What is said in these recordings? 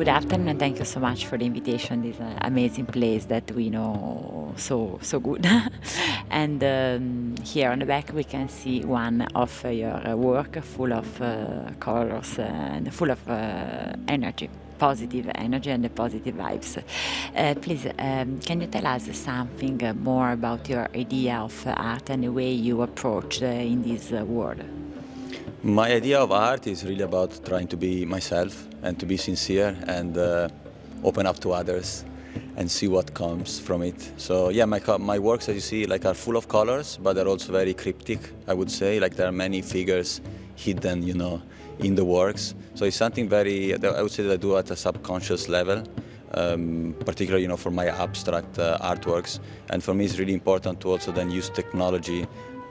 Good afternoon, and thank you so much for the invitation. This amazing place that we know so good. And here on the back we can see one of your work, full of colors and full of energy. Positive energy and the positive vibes. Please, can you tell us something more about your idea of art and the way you approach in this world? My idea of art is really about trying to be myself and to be sincere and open up to others and see what comes from it. So yeah, my works, as you see, like, are full of colors, but they're also very cryptic, I would say. Like, there are many figures hidden, you know, in the works. So it's something very, I would say, that I do at a subconscious level, particularly, you know, for my abstract artworks. And for me, it's really important to also then use technology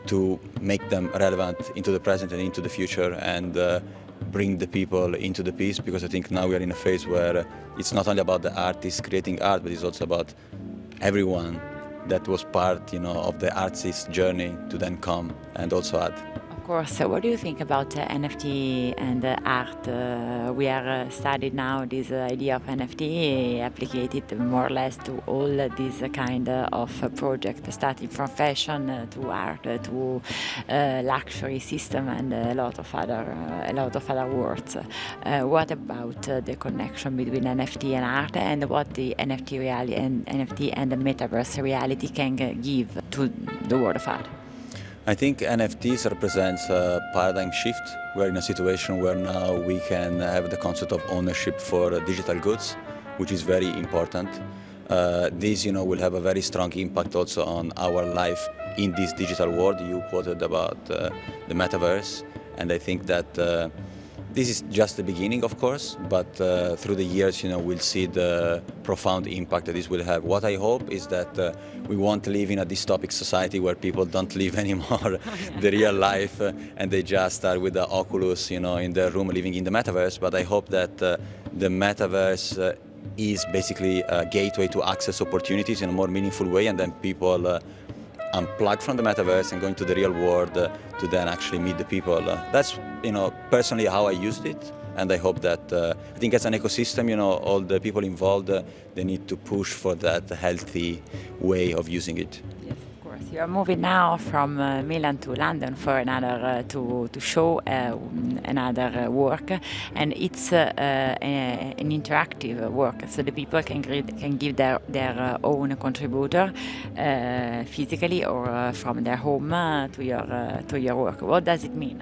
to make them relevant into the present and into the future, and bring the people into the piece, because I think now we are in a phase where it's not only about the artists creating art, but it's also about everyone that was part, you know, of the artist's journey to then come and also add. So what do you think about NFT and art? We are studying now this idea of NFT, applicated more or less to all these kind of projects, starting from fashion to art to luxury system and a lot of other words. What about the connection between NFT and art, and what the NFT and the metaverse reality can give to the world of art? I think NFTs represents a paradigm shift. We're in a situation where now we can have the concept of ownership for digital goods, which is very important. This, you know, will have a very strong impact also on our life in this digital world. You quoted about the metaverse, and I think that this is just the beginning, of course, but through the years, you know, we'll see the profound impact that this will have. What I hope is that we won't live in a dystopic society where people don't live anymore the real life and they just are with the Oculus, you know, in their room living in the metaverse. But I hope that the metaverse is basically a gateway to access opportunities in a more meaningful way, and then people unplug from the metaverse and go into the real world to then actually meet the people. That's, you know, personally how I used it, and I hope that I think as an ecosystem, you know, all the people involved, they need to push for that healthy way of using it. Yes. You are moving now from Milan to London for another to show another work, and it's an interactive work, so the people can give their own contributor physically or from their home to your work. What does it mean?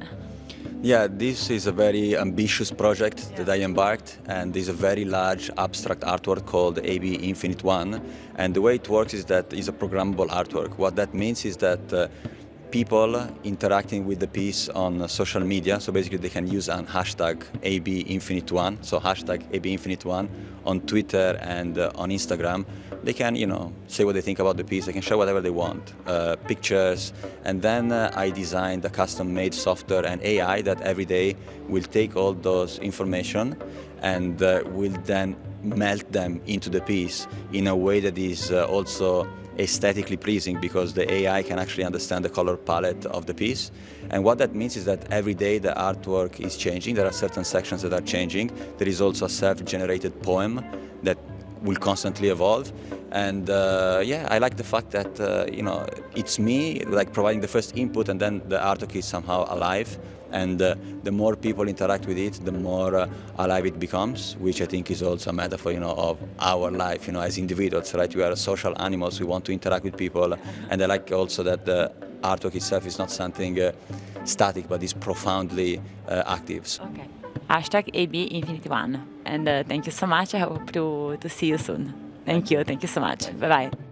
Yeah, this is a very ambitious project that I embarked, and is a very large abstract artwork called AB Infinite One. And the way it works is that it's a programmable artwork. What that means is that people interacting with the piece on social media, so basically they can use an hashtag AB Infinite One, so hashtag AB Infinite One on Twitter and on Instagram. They can, you know, say what they think about the piece, they can share whatever they want, pictures, and then I designed a custom-made software and AI that every day will take all those information and will then melt them into the piece in a way that is also aesthetically pleasing, because the AI can actually understand the color palette of the piece. And what that means is that every day the artwork is changing. There are certain sections that are changing. There is also a self-generated poem that will constantly evolve. And yeah, I like the fact that, you know, it's me, like, providing the first input, and then the artwork is somehow alive. And the more people interact with it, the more alive it becomes, which I think is also a metaphor, you know, of our life, you know, as individuals, right? We are social animals, we want to interact with people. And I like also that the artwork itself is not something static, but is profoundly active. Okay. Hashtag AB Infinite One. And thank you so much. I hope to see you soon. Thank you so much. Bye-bye.